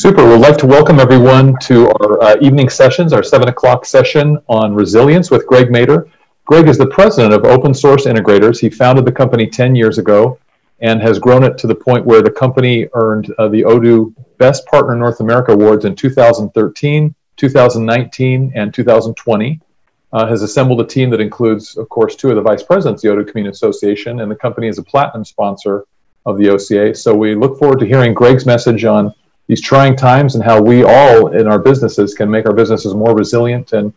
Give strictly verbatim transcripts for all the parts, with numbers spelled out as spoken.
Super. We'd like to welcome everyone to our uh, evening sessions, our seven o'clock session on resilience with Greg Mader. Greg is the president of Open Source Integrators. He founded the company ten years ago and has grown it to the point where the company earned uh, the Odoo Best Partner North America Awards in two thousand thirteen, two thousand nineteen, and two thousand twenty. Uh, has assembled a team that includes, of course, two of the vice presidents of the Odoo Community Association, and the company is a platinum sponsor of the O C A. So we look forward to hearing Greg's message on these trying times and how we all in our businesses can make our businesses more resilient and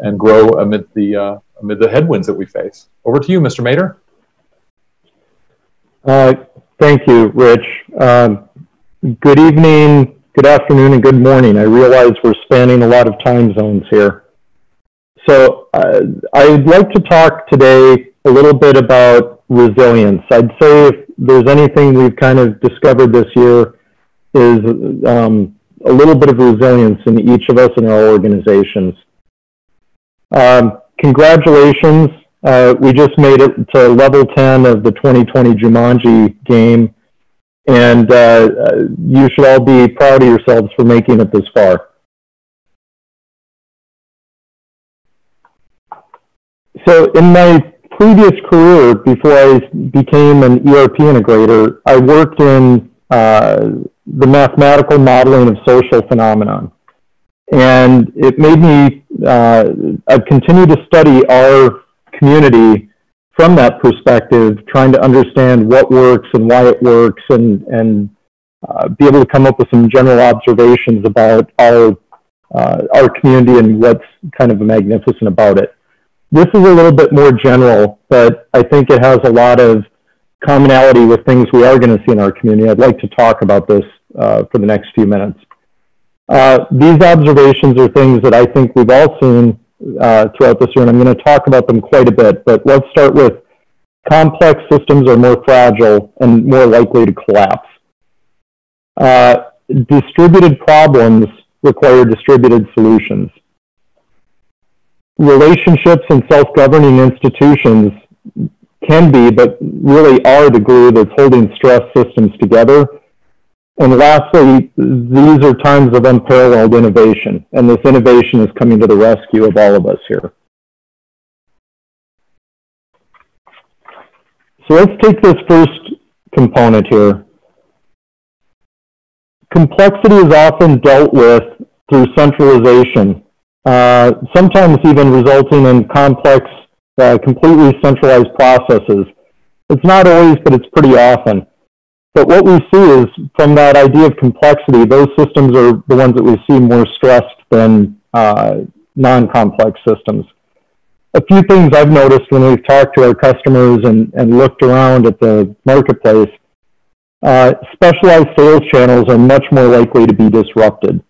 and grow amid the uh, amid the headwinds that we face. Over to you, Mister Mader. Uh, thank you, Rich. Um, good evening, good afternoon, and good morning. I realize we're spanning a lot of time zones here. So uh, I'd like to talk today a little bit about resilience. I'd say if there's anything we've kind of discovered this year, is um, a little bit of resilience in each of us and our organizations. Um, congratulations, uh, we just made it to level ten of the twenty twenty Jumanji game, and uh, you should all be proud of yourselves for making it this far. So in my previous career, before I became an E R P integrator, I worked in uh, the mathematical modeling of social phenomenon. And it made me, uh, I've continued to study our community from that perspective, trying to understand what works and why it works, and, and uh, be able to come up with some general observations about our, uh, our community and what's kind of magnificent about it. This is a little bit more general, but I think it has a lot of commonality with things we are going to see in our community. I'd like to talk about this uh, for the next few minutes. Uh, these observations are things that I think we've all seen uh, throughout this year, and I'm going to talk about them quite a bit, but let's start with complex systems are more fragile and more likely to collapse. Uh, distributed problems require distributed solutions. Relationships and self-governing institutions can be, but really are, the glue that's holding stress systems together. And lastly, these are times of unparalleled innovation, and this innovation is coming to the rescue of all of us here. So let's take this first component here. Complexity is often dealt with through centralization. Uh, sometimes even resulting in complex, uh, completely centralized processes. It's not always, but it's pretty often. But what we see is, from that idea of complexity, those systems are the ones that we see more stressed than uh, non-complex systems. A few things I've noticed when we've talked to our customers and, and looked around at the marketplace, uh, specialized sales channels are much more likely to be disrupted.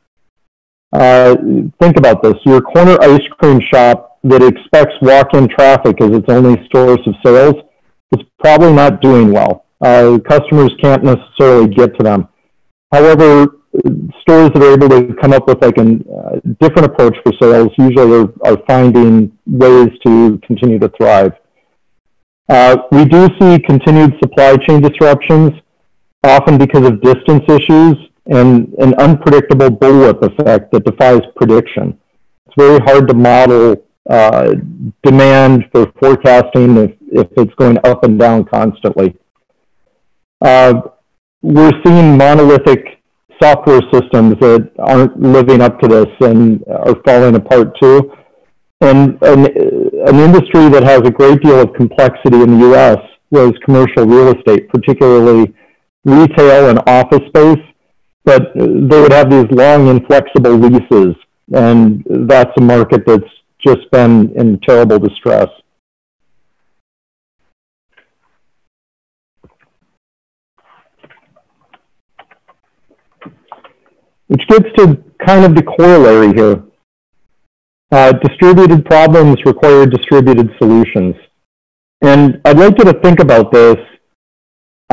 Uh, think about this. Your corner ice cream shop that expects walk-in traffic as its only source of sales is probably not doing well. Uh, customers can't necessarily get to them. However, stores that are able to come up with like a uh, different approach for sales usually are, are finding ways to continue to thrive. Uh, we do see continued supply chain disruptions, often because of distance issues, and an unpredictable bullwhip effect that defies prediction. It's very hard to model uh, demand for forecasting if, if it's going up and down constantly. Uh, we're seeing monolithic software systems that aren't living up to this and are falling apart too. And an, an industry that has a great deal of complexity in the U S was commercial real estate, particularly retail and office space. But they would have these long, inflexible leases, and that's a market that's just been in terrible distress. Which gets to kind of the corollary here. Uh, distributed problems require distributed solutions. And I'd like you to think about this.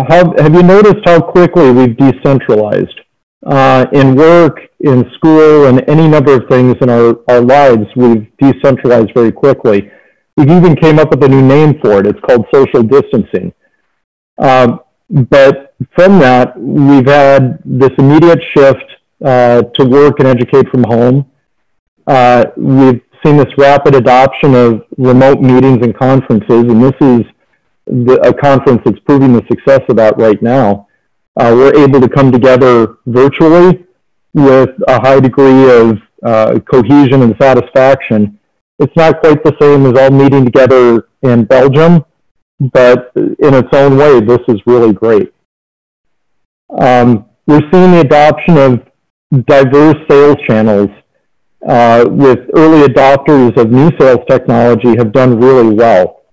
Have, have you noticed how quickly we've decentralized? Uh, in work, in school, and any number of things in our, our lives, we've decentralized very quickly. We've even came up with a new name for it. It's called social distancing. Uh, but from that, we've had this immediate shift uh, to work and educate from home. Uh, we've seen this rapid adoption of remote meetings and conferences, and this is the, a conference that's proving the success of that right now. Uh, we're able to come together virtually with a high degree of uh, cohesion and satisfaction. It's not quite the same as all meeting together in Belgium, but in its own way, this is really great. Um, we're seeing the adoption of diverse sales channels, uh, with early adopters of new sales technology have done really well.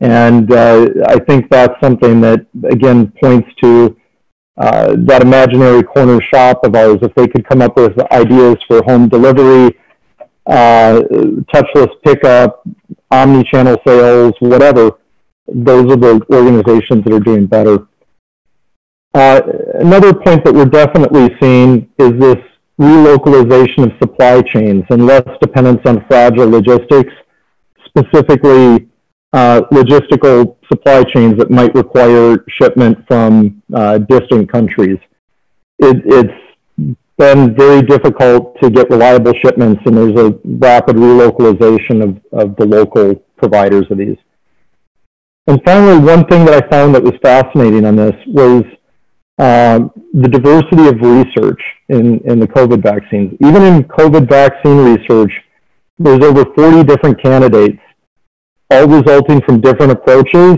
And uh, I think that's something that, again, points to uh, that imaginary corner shop of ours. If they could come up with ideas for home delivery, uh, touchless pickup, omni-channel sales, whatever, those are the organizations that are doing better. Uh, another point that we're definitely seeing is this relocalization of supply chains and less dependence on fragile logistics, specifically uh, logistical supply chains that might require shipment from uh, distant countries. It, it's been very difficult to get reliable shipments, and there's a rapid relocalization of, of the local providers of these. And finally, one thing that I found that was fascinating on this was Uh, the diversity of research in, in the COVID vaccines. Even in COVID vaccine research, there's over forty different candidates, all resulting from different approaches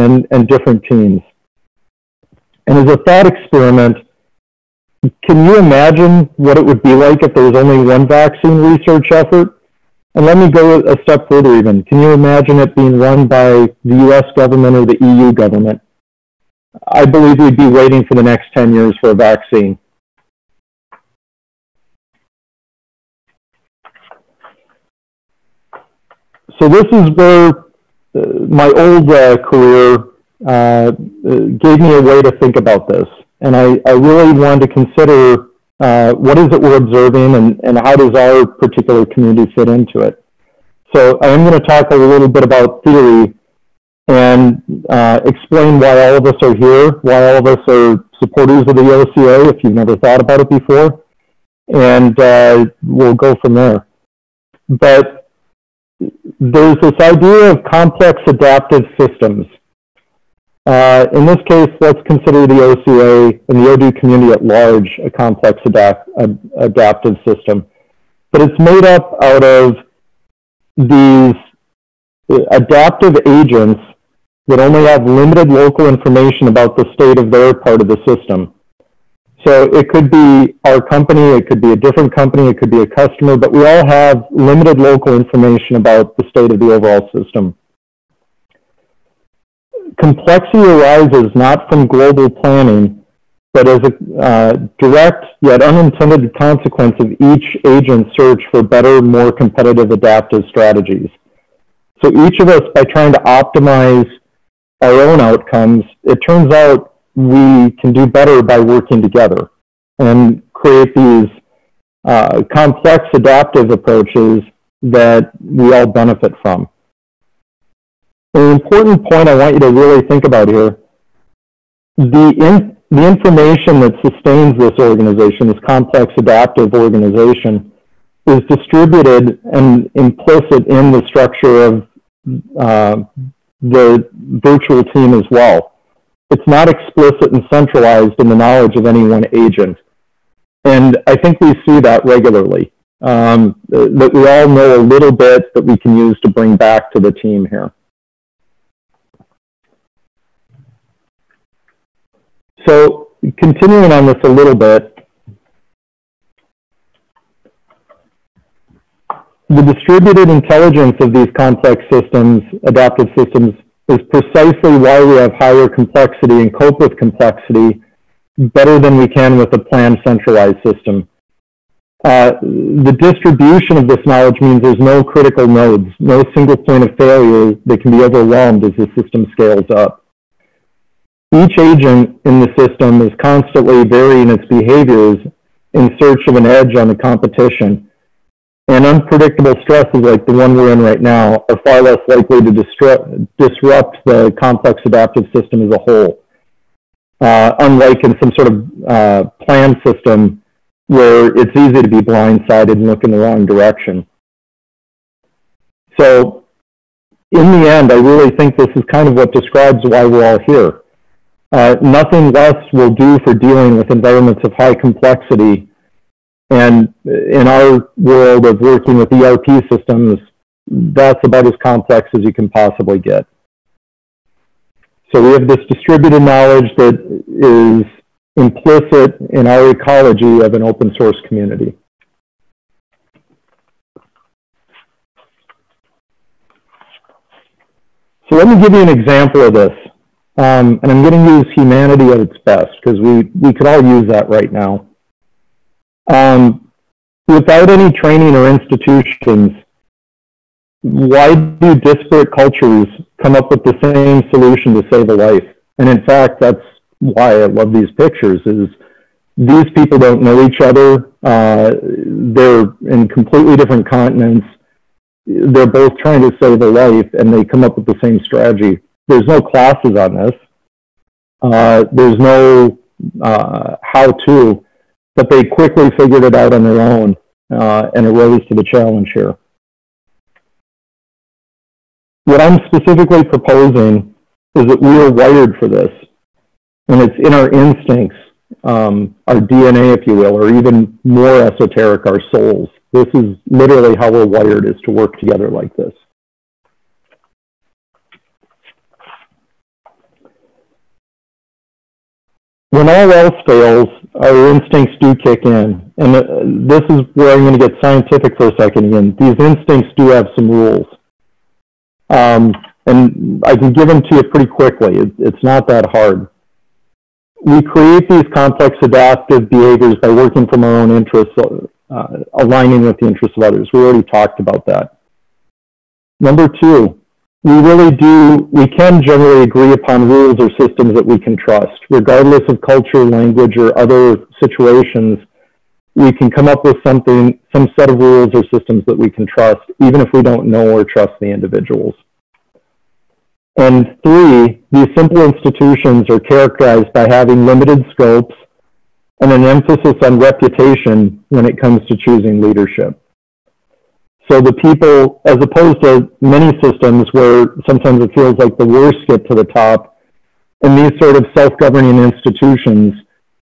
and, and different teams. And as a thought experiment, can you imagine what it would be like if there was only one vaccine research effort? And let me go a step further even. Can you imagine it being run by the U S government or the E U government? I believe we'd be waiting for the next ten years for a vaccine. So this is where uh, my old uh, career uh, gave me a way to think about this. And I, I really wanted to consider uh, what is it we're observing and, and how does our particular community fit into it. So I'm going to talk a little bit about theory and uh, explain why all of us are here, why all of us are supporters of the O C A, if you've never thought about it before, and uh, we'll go from there. But there's this idea of complex adaptive systems. Uh, in this case, let's consider the O C A and the Odoo community at large a complex adapt ad adaptive system. But it's made up out of these adaptive agents that only have limited local information about the state of their part of the system. So it could be our company, it could be a different company, it could be a customer, but we all have limited local information about the state of the overall system. Complexity arises not from global planning, but as a uh, direct yet unintended consequence of each agent's search for better, more competitive adaptive strategies. So each of us, by trying to optimize our own outcomes, it turns out we can do better by working together and create these uh, complex adaptive approaches that we all benefit from. An important point I want you to really think about here, the, in, the information that sustains this organization, this complex adaptive organization, is distributed and implicit in the structure of uh, the virtual team as well. It's not explicit and centralized in the knowledge of any one agent. And I think we see that regularly, um, that we all know a little bit that we can use to bring back to the team here. So continuing on this a little bit, the distributed intelligence of these complex systems, adaptive systems, is precisely why we have higher complexity and cope with complexity better than we can with a planned centralized system. Uh, the distribution of this knowledge means there's no critical nodes, no single point of failure that can be overwhelmed as the system scales up. Each agent in the system is constantly varying its behaviors in search of an edge on the competition. And unpredictable stresses like the one we're in right now are far less likely to disrupt the complex adaptive system as a whole. Uh, unlike in some sort of uh, planned system where it's easy to be blindsided and look in the wrong direction. So in the end, I really think this is kind of what describes why we're all here. Uh, nothing less will do for dealing with environments of high complexity. And in our world of working with E R P systems, that's about as complex as you can possibly get. So we have this distributed knowledge that is implicit in our ecology of an open source community. So let me give you an example of this. Um, and I'm going to use humanity at its best, because we, we could all use that right now. Um, without any training or institutions, why do disparate cultures come up with the same solution to save a life? And in fact, that's why I love these pictures, is these people don't know each other. Uh, they're in completely different continents. They're both trying to save a life, and they come up with the same strategy. There's no classes on this. Uh, there's no uh, how-to, but they quickly figured it out on their own uh, and arose to the challenge here. What I'm specifically proposing is that we are wired for this, and it's in our instincts, um, our D N A, if you will, or even more esoteric, our souls. This is literally how we're wired, is to work together like this. When all else fails, our instincts do kick in. And this is where I'm going to get scientific for a second again. These instincts do have some rules. Um, and I can give them to you pretty quickly. It, it's not that hard. We create these complex adaptive behaviors by working from our own interests, uh, aligning with the interests of others. We already talked about that. Number two. We really do, we can generally agree upon rules or systems that we can trust. Regardless of culture, language, or other situations, we can come up with something, some set of rules or systems that we can trust, even if we don't know or trust the individuals. And three, these simple institutions are characterized by having limited scopes and an emphasis on reputation when it comes to choosing leadership. So the people, as opposed to many systems where sometimes it feels like the worst get to the top, in these sort of self-governing institutions,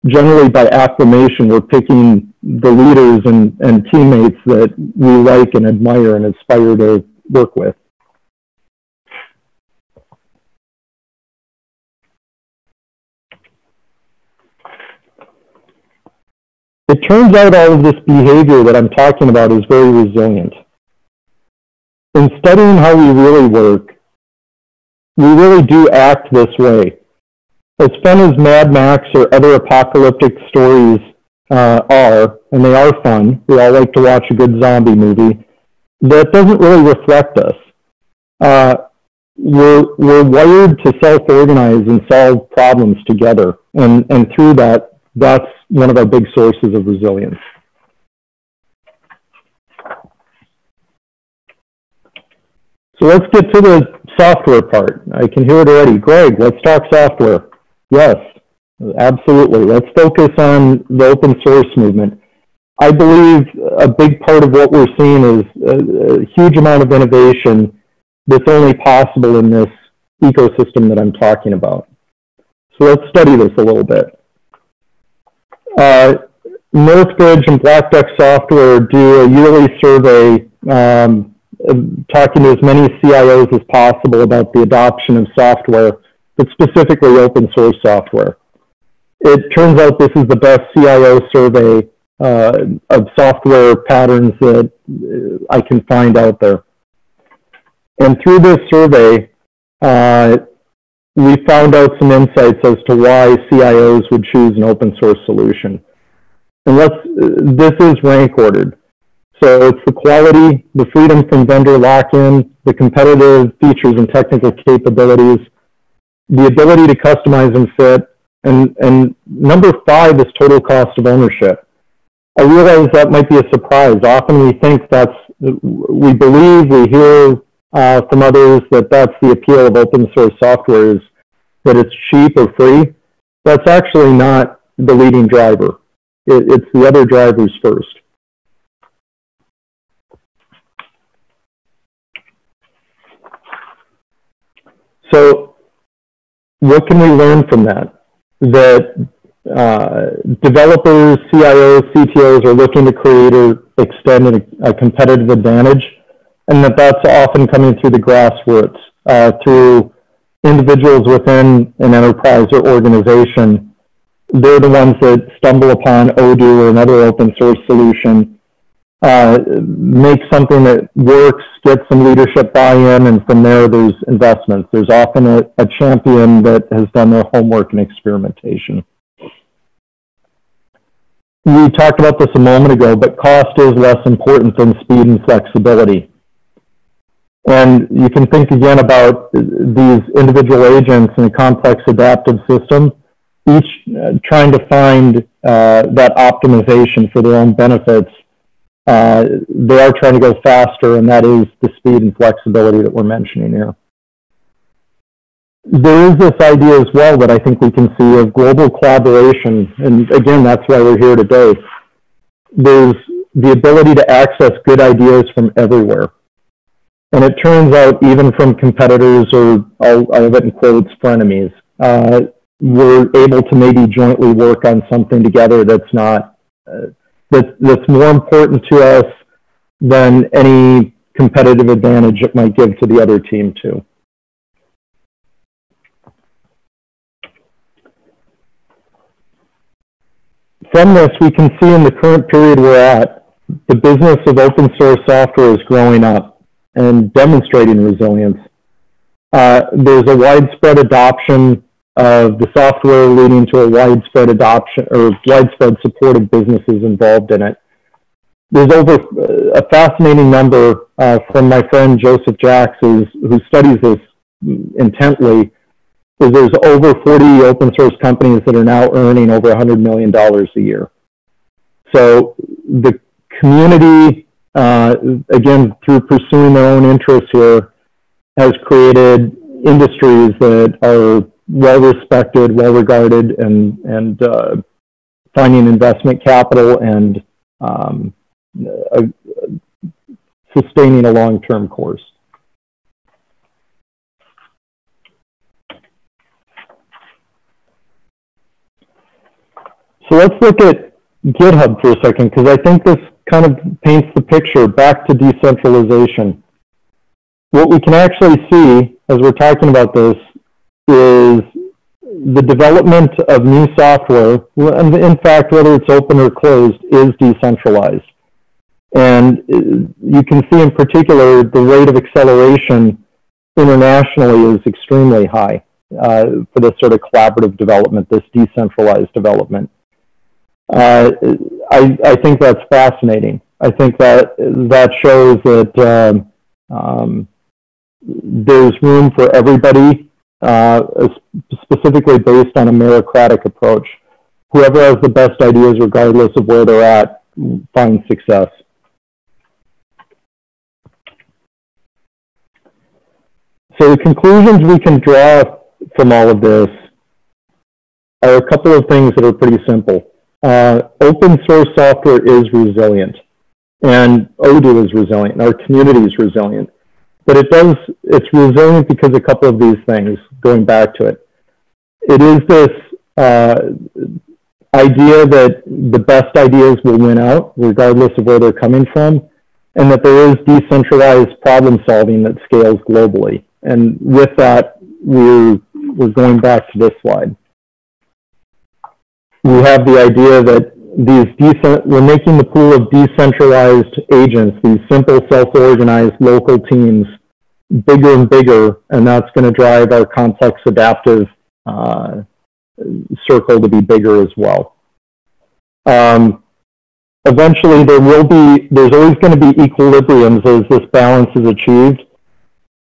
generally by acclamation, we're picking the leaders and, and teammates that we like and admire and aspire to work with. It turns out all of this behavior that I'm talking about is very resilient. In studying how we really work, we really do act this way. As fun as Mad Max or other apocalyptic stories uh, are, and they are fun, we all like to watch a good zombie movie, that doesn't really reflect us. Uh, we're, we're wired to self-organize and solve problems together, and, and through that, that's one of our big sources of resilience. So let's get to the software part. I can hear it already. Greg, let's talk software. Yes, absolutely. Let's focus on the open source movement. I believe a big part of what we're seeing is a, a huge amount of innovation that's only possible in this ecosystem that I'm talking about. So let's study this a little bit. Uh, Northbridge and Black Duck Software do a yearly survey um, talking to as many C I Os as possible about the adoption of software, but specifically open source software. It turns out this is the best C I O survey uh, of software patterns that I can find out there. And through this survey, uh, we found out some insights as to why C I Os would choose an open source solution. And let's, this is rank ordered. So it's the quality, the freedom from vendor lock-in, the competitive features and technical capabilities, the ability to customize and fit, and, and number five is total cost of ownership. I realize that might be a surprise. Often we think that's, we believe, we hear Uh, from others that that's the appeal of open source software, is that it's cheap or free. That's actually not the leading driver. It, it's the other drivers first. So what can we learn from that? That uh, developers, C I Os, C T Os are looking to create or extend a, a competitive advantage, and that that's often coming through the grassroots, uh, through individuals within an enterprise or organization. They're the ones that stumble upon Odoo or another open source solution, uh, make something that works, get some leadership buy-in, and from there there's investments. There's often a, a champion that has done their homework and experimentation. We talked about this a moment ago, but cost is less important than speed and flexibility. And you can think again about these individual agents in a complex adaptive system, each trying to find uh, that optimization for their own benefits. Uh, they are trying to go faster, and that is the speed and flexibility that we're mentioning here. There is this idea as well that I think we can see of global collaboration, and again, that's why we're here today. There's the ability to access good ideas from everywhere. And it turns out even from competitors, or I'll, I'll have it in quotes, frenemies, uh, we're able to maybe jointly work on something together that's not, uh, that, that's more important to us than any competitive advantage it might give to the other team too. From this, we can see in the current period we're at, the business of open source software is growing up and demonstrating resilience. Uh, there's a widespread adoption of the software, leading to a widespread adoption or widespread support of businesses involved in it. There's over a fascinating number uh, from my friend Joseph Jacks, who studies this intently. There's over forty open source companies that are now earning over one hundred million dollars a year. So the community, uh, again, through pursuing their own interests here, has created industries that are well-respected, well-regarded, and, and uh, finding investment capital and um, uh, sustaining a long-term course. So let's look at GitHub for a second, because I think this kind of paints the picture back to decentralization. What we can actually see as we're talking about this is the development of new software, and in fact, whether it's open or closed, is decentralized. And you can see in particular the rate of acceleration internationally is extremely high uh, for this sort of collaborative development, this decentralized development. Uh, I, I think that's fascinating. I think that that shows that um, um, there's room for everybody, uh, specifically based on a meritocratic approach. Whoever has the best ideas, regardless of where they're at, finds success. So the conclusions we can draw from all of this are a couple of things that are pretty simple. Uh, open source software is resilient, and Odoo is resilient, and our community is resilient. But it does, it's resilient because a couple of these things, going back to it. It is this uh, idea that the best ideas will win out, regardless of where they're coming from, and that there is decentralized problem solving that scales globally. And with that, we're, we're going back to this slide. We have the idea that these decent, we're making the pool of decentralized agents, these simple, self-organized local teams, bigger and bigger, and that's going to drive our complex adaptive uh, circle to be bigger as well. Um, eventually, there will be, there's always going to be equilibriums as this balance is achieved,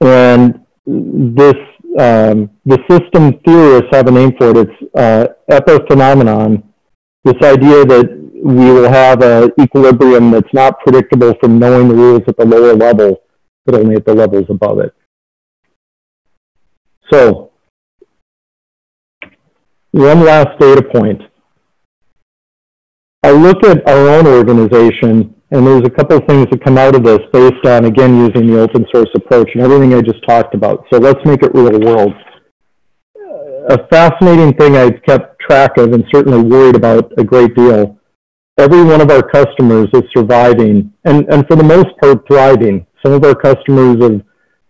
and this Um, the system theorists have a name for it. It's uh, epiphenomenon, this idea that we will have an equilibrium that's not predictable from knowing the rules at the lower level, but only at the levels above it. So, one last data point. I look at our own organization, and there's a couple of things that come out of this based on, again, using the open source approach and everything I just talked about. So let's make it real world. A fascinating thing I've kept track of and certainly worried about a great deal. Every one of our customers is surviving and, and for the most part thriving. Some of our customers have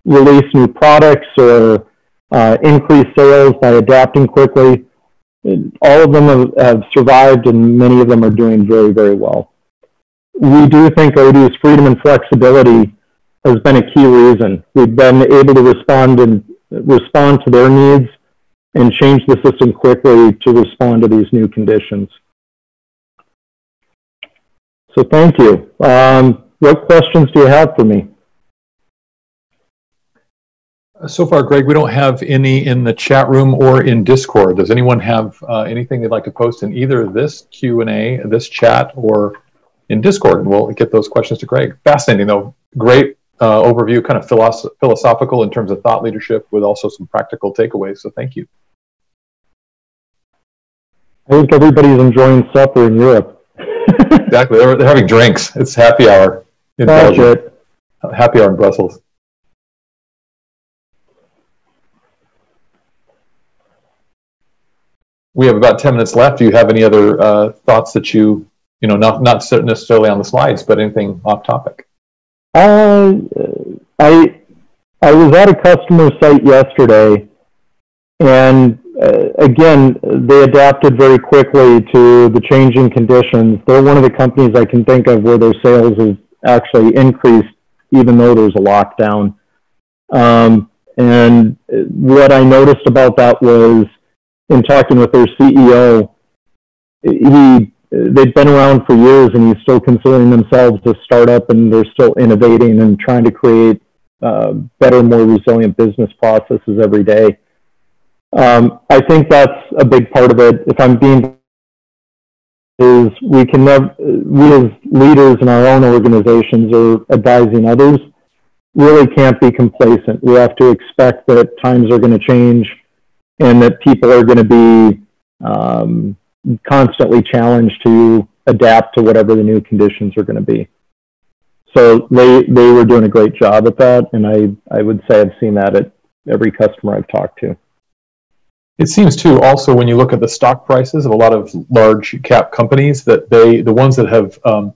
released new products or uh, increased sales by adapting quickly. All of them have, have survived, and many of them are doing very, very well. We do think Odoo's freedom and flexibility has been a key reason. We've been able to respond and respond to their needs and change the system quickly to respond to these new conditions. So thank you. Um, what questions do you have for me? So far, Greg, we don't have any in the chat room or in Discord. Does anyone have uh, anything they'd like to post in either this Q and A, this chat, or in Discord? And we'll get those questions to Greg. Fascinating, though. Great uh, overview, kind of philosoph philosophical in terms of thought leadership with also some practical takeaways. So thank you. I think everybody's enjoying supper in Europe. Exactly. They're, they're having drinks. It's happy hour in Belgium. Happy hour in Brussels. We have about ten minutes left. Do you have any other uh, thoughts that you, you know, not, not necessarily on the slides, but anything off topic? Uh, I, I was at a customer site yesterday, and uh, again, they adapted very quickly to the changing conditions. They're one of the companies I can think of where their sales have actually increased, even though there's a lockdown. Um, and what I noticed about that was, in talking with their C E O, he, they've been around for years, and he's still considering themselves a startup, and they're still innovating and trying to create uh, better, more resilient business processes every day. Um, I think that's a big part of it, if I'm being, is we can never, we as leaders in our own organizations or advising others, really can't be complacent. We have to expect that times are going to change, and that people are going to be um, constantly challenged to adapt to whatever the new conditions are going to be. So they, they were doing a great job at that, and I, I would say I've seen that at every customer I've talked to. It seems, too, also when you look at the stock prices of a lot of large cap companies, that they, the ones that have, um,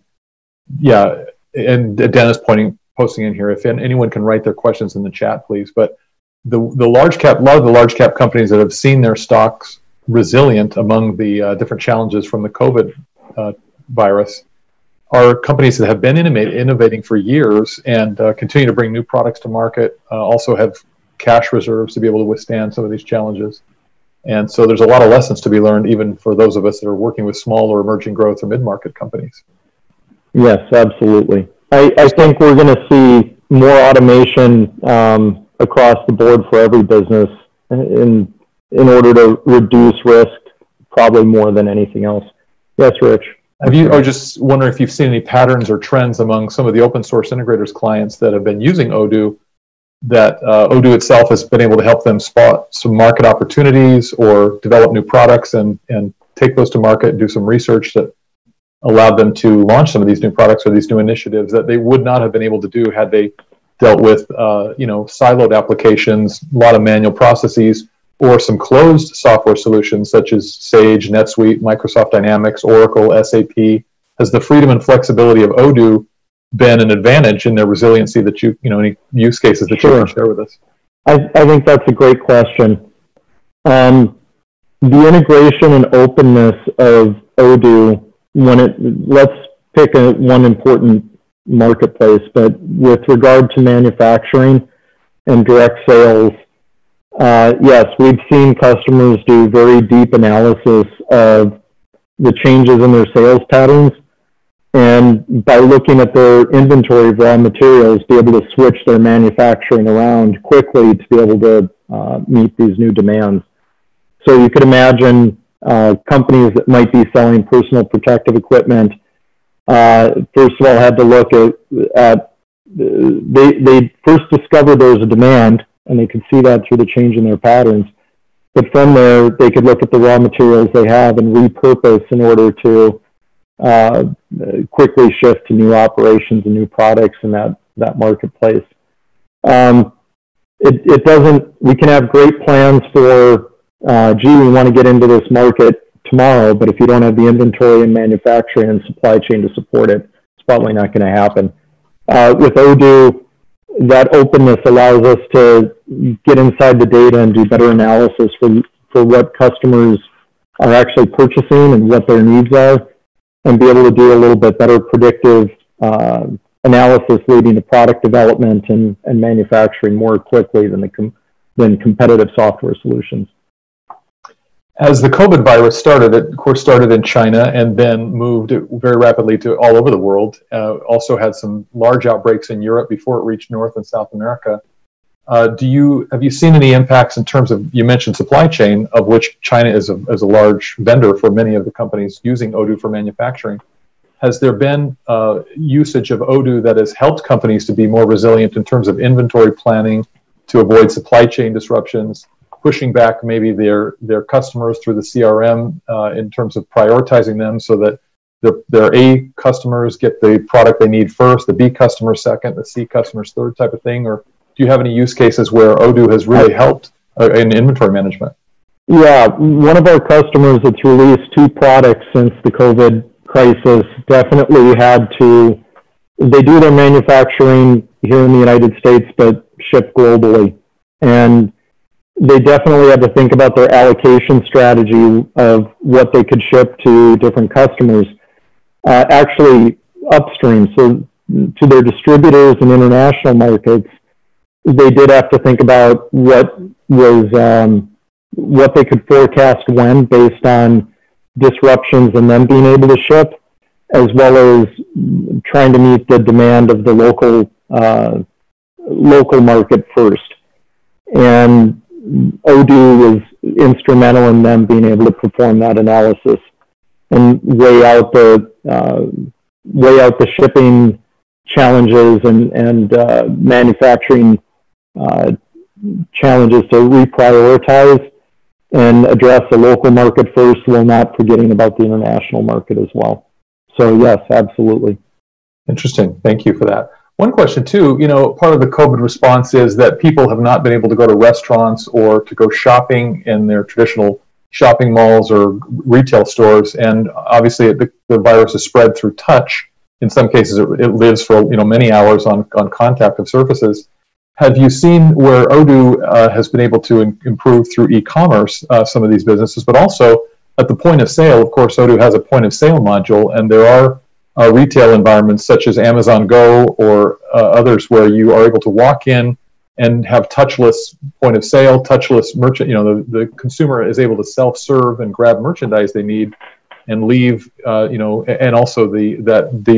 yeah, and Dan is pointing, posting in here, if anyone can write their questions in the chat, please, but The, the large cap, a lot of the large cap companies that have seen their stocks resilient among the uh, different challenges from the COVID uh, virus are companies that have been innovate, innovating for years and uh, continue to bring new products to market, uh, also have cash reserves to be able to withstand some of these challenges. And so there's a lot of lessons to be learned, even for those of us that are working with small or emerging growth or mid-market companies. Yes, absolutely. I, I think we're going to see more automation um, across the board for every business in, in order to reduce risk, probably more than anything else. Yes, Rich. Have you, I just wonder if you've seen any patterns or trends among some of the open source integrators clients that have been using Odoo, that uh, Odoo itself has been able to help them spot some market opportunities or develop new products and, and take those to market and do some research that allowed them to launch some of these new products or these new initiatives that they would not have been able to do had they dealt with, uh, you know, siloed applications, a lot of manual processes, or some closed software solutions such as Sage, NetSuite, Microsoft Dynamics, Oracle, S A P. Has the freedom and flexibility of Odoo been an advantage in their resiliency that you, you know, any use cases that sure. you can share with us? I, I think that's a great question. Um, the integration and openness of Odoo, when it, let's pick a, one important marketplace, but with regard to manufacturing and direct sales, uh, yes, we've seen customers do very deep analysis of the changes in their sales patterns, and by looking at their inventory of raw materials, be able to switch their manufacturing around quickly to be able to uh, meet these new demands. So you could imagine uh, companies that might be selling personal protective equipment, Uh, first of all, had to look at, at they, they first discovered there was a demand, and they could see that through the change in their patterns. But from there, they could look at the raw materials they have and repurpose in order to uh, quickly shift to new operations and new products in that, that marketplace. Um, it, it doesn't, we can have great plans for, uh, gee, we want to get into this market tomorrow, but if you don't have the inventory and manufacturing and supply chain to support it, it's probably not going to happen. Uh, with Odoo, that openness allows us to get inside the data and do better analysis for, for what customers are actually purchasing and what their needs are, and be able to do a little bit better predictive uh, analysis leading to product development and, and manufacturing more quickly than, the com than competitive software solutions. As the COVID virus started, it of course started in China and then moved very rapidly to all over the world. Uh, also had some large outbreaks in Europe before it reached North and South America. Uh, do you, have you seen any impacts in terms of, you mentioned supply chain, of which China is a, is a large vendor for many of the companies using Odoo for manufacturing. Has there been uh, usage of Odoo that has helped companies to be more resilient in terms of inventory planning to avoid supply chain disruptions? Pushing back maybe their their customers through the C R M uh, in terms of prioritizing them so that their, their A customers get the product they need first, the B customer second, the C customers third type of thing? Or do you have any use cases where Odoo has really helped uh, in inventory management? Yeah, one of our customers that's released two products since the COVID crisis definitely had to, they do their manufacturing here in the United States, but ship globally. And they definitely had to think about their allocation strategy of what they could ship to different customers, uh, actually upstream. So to their distributors in international markets, they did have to think about what was, um, what they could forecast when based on disruptions and them being able to ship, as well as trying to meet the demand of the local, uh, local market first. And Odoo was instrumental in them being able to perform that analysis and weigh out the uh, weigh out the shipping challenges and and uh, manufacturing uh, challenges to reprioritize and address the local market first, while not forgetting about the international market as well. So yes, absolutely. Interesting. Thank you for that. One question too, you know, part of the COVID response is that people have not been able to go to restaurants or to go shopping in their traditional shopping malls or retail stores. And obviously the, the virus is spread through touch. In some cases, it, it lives for, you know, many hours on, on contact of surfaces. Have you seen where Odoo uh, has been able to in, improve through e-commerce, uh, some of these businesses, but also at the point of sale? Of course, Odoo has a point of sale module, and there are Uh, retail environments such as Amazon Go or uh, others where you are able to walk in and have touchless point of sale, touchless merchant, you know, the, the consumer is able to self-serve and grab merchandise they need and leave, uh, you know, and also the, that the,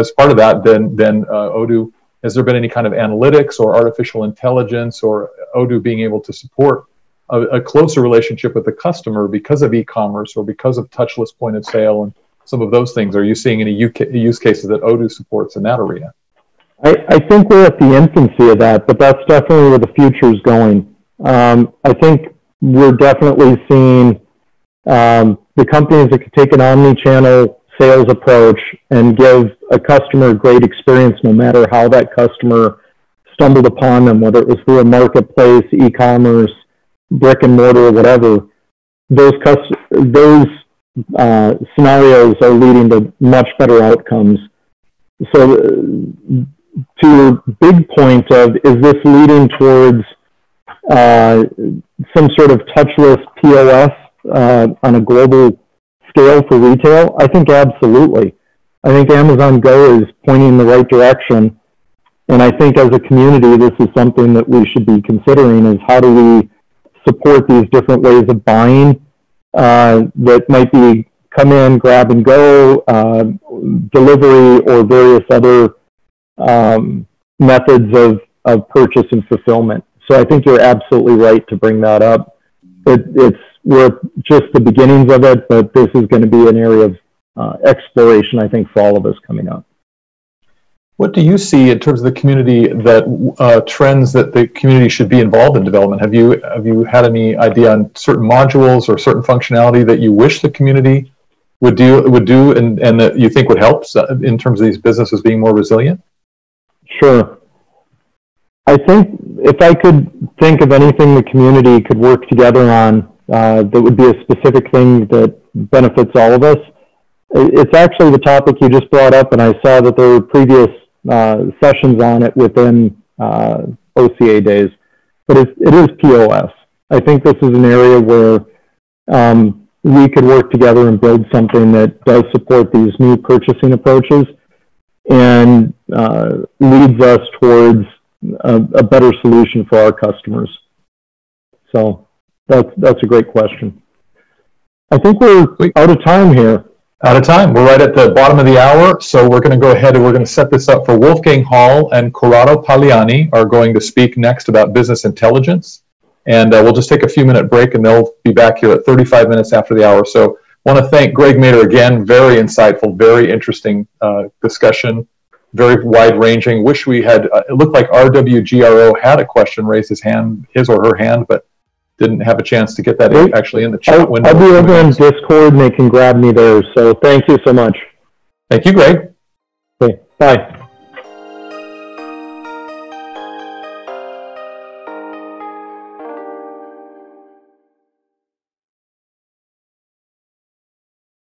as part of that, then, then uh, Odoo, has there been any kind of analytics or artificial intelligence or Odoo being able to support a, a closer relationship with the customer because of e-commerce or because of touchless point of sale and some of those things? Are you seeing any U K use cases that Odoo supports in that arena? I, I think we're at the infancy of that, but that's definitely where the future is going. Um, I think we're definitely seeing um, the companies that can take an omni-channel sales approach and give a customer a great experience no matter how that customer stumbled upon them, whether it was through a marketplace, e-commerce, brick and mortar, whatever. Those those Uh, scenarios are leading to much better outcomes. So uh, to your big point of, is this leading towards uh, some sort of touchless P O S uh, on a global scale for retail? I think absolutely. I think Amazon Go is pointing in the right direction. And I think as a community, this is something that we should be considering, is how do we support these different ways of buying Uh, that might be come in, grab and go, uh, delivery, or various other um, methods of, of purchase and fulfillment. So I think you're absolutely right to bring that up. It, it's we're just the beginnings of it, but this is going to be an area of uh, exploration, I think, for all of us coming up. What do you see in terms of the community, that uh, trends that the community should be involved in development? Have you have you had any idea on certain modules or certain functionality that you wish the community would do would do and, and that you think would help in terms of these businesses being more resilient? Sure. I think if I could think of anything the community could work together on uh, that would be a specific thing that benefits all of us, it's actually the topic you just brought up, and I saw that there were previous uh, sessions on it within uh, O C A Days, but it, it is P O S. I think this is an area where um, we could work together and build something that does support these new purchasing approaches and uh, leads us towards a, a better solution for our customers. So that's, that's a great question. I think we're out of time here. Out of time. We're right at the bottom of the hour, so we're going to go ahead and we're going to set this up for Wolfgang Hall and Corrado Pagliani are going to speak next about business intelligence. And uh, we'll just take a few minute break and they'll be back here at thirty-five minutes after the hour. So I want to thank Greg Mader again. Very insightful, very interesting uh, discussion, very wide ranging. Wish we had, uh, it looked like R W G R O had a question, raised his hand, his or her hand, but didn't have a chance to get that in, actually in the chat I'll, window. I'll be over in Discord and they can grab me there. So thank you so much. Thank you, Greg. Okay, bye.